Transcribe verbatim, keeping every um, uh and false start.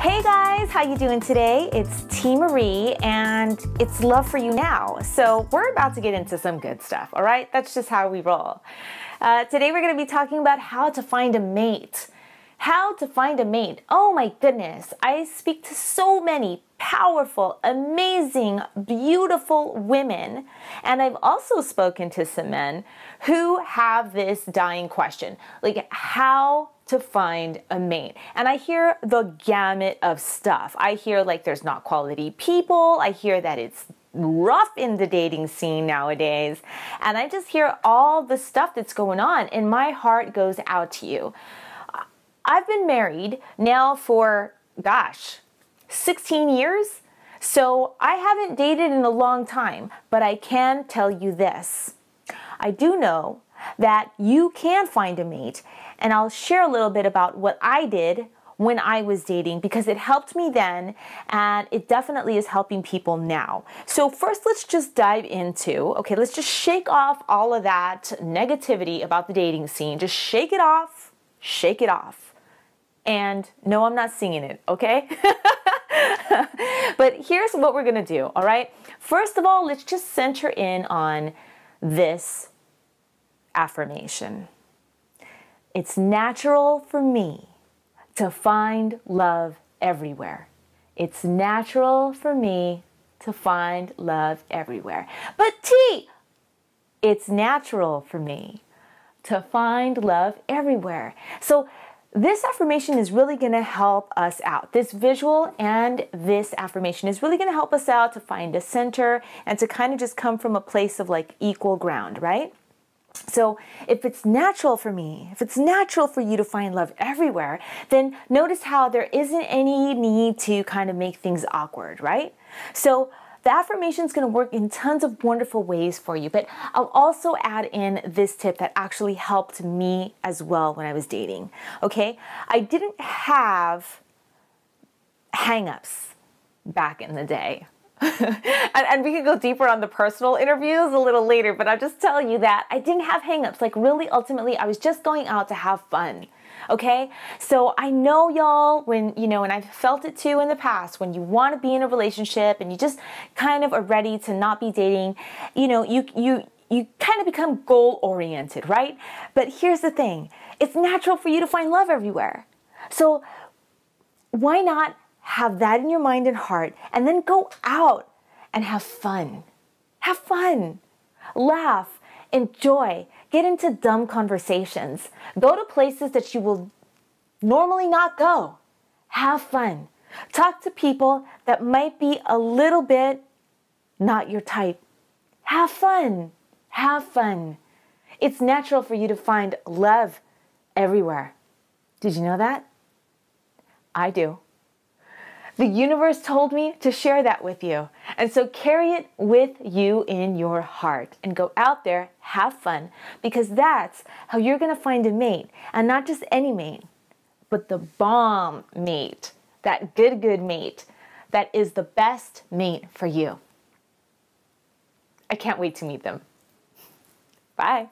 Hey guys, how you doing today? It's Tee Maree and it's Love For You Now. So we're about to get into some good stuff, all right? That's just how we roll. Uh, today we're gonna be talking about how to find a mate. How to find a mate. Oh my goodness, I speak to so many powerful, amazing, beautiful women, and I've also spoken to some men who have this dying question, like how to find a mate. And I hear the gamut of stuff. I hear like there's not quality people, I hear that it's rough in the dating scene nowadays, and I just hear all the stuff that's going on, and my heart goes out to you. I've been married now for, gosh, sixteen years, so I haven't dated in a long time, but I can tell you this. I do know that you can find a mate, and I'll share a little bit about what I did when I was dating because it helped me then, and it definitely is helping people now. So first, let's just dive into, okay, let's just shake off all of that negativity about the dating scene. Just shake it off, shake it off. And no, I'm not singing it, okay? But here's what we're gonna do, all right? First of all, let's just center in on this affirmation. It's natural for me to find love everywhere. It's natural for me to find love everywhere. But T, it's natural for me to find love everywhere. So this affirmation is really gonna help us out. This visual and this affirmation is really gonna help us out to find a center and to kind of just come from a place of like equal ground, right? So if it's natural for me, if it's natural for you to find love everywhere, then notice how there isn't any need to kind of make things awkward, right? So the affirmation is gonna work in tons of wonderful ways for you, but I'll also add in this tip that actually helped me as well when I was dating, okay? I didn't have hang-ups back in the day. and, and we can go deeper on the personal interviews a little later, but I'll just tell you that I didn't have hang-ups. Like really, ultimately, I was just going out to have fun. Okay, so I know y'all when, you know, and I've felt it too in the past, when you want to be in a relationship and you just kind of are ready to not be dating, you know, you, you, you kind of become goal-oriented, right? But here's the thing, it's natural for you to find love everywhere. So why not have that in your mind and heart and then go out and have fun, have fun, laugh, enjoy, get into dumb conversations, go to places that you will normally not go, have fun, talk to people that might be a little bit not your type, have fun, have fun. It's natural for you to find love everywhere. Did you know that? I do. The universe told me to share that with you. And so carry it with you in your heart and go out there, have fun, because that's how you're gonna find a mate, and not just any mate, but the bomb mate, that good, good mate, that is the best mate for you. I can't wait to meet them. Bye.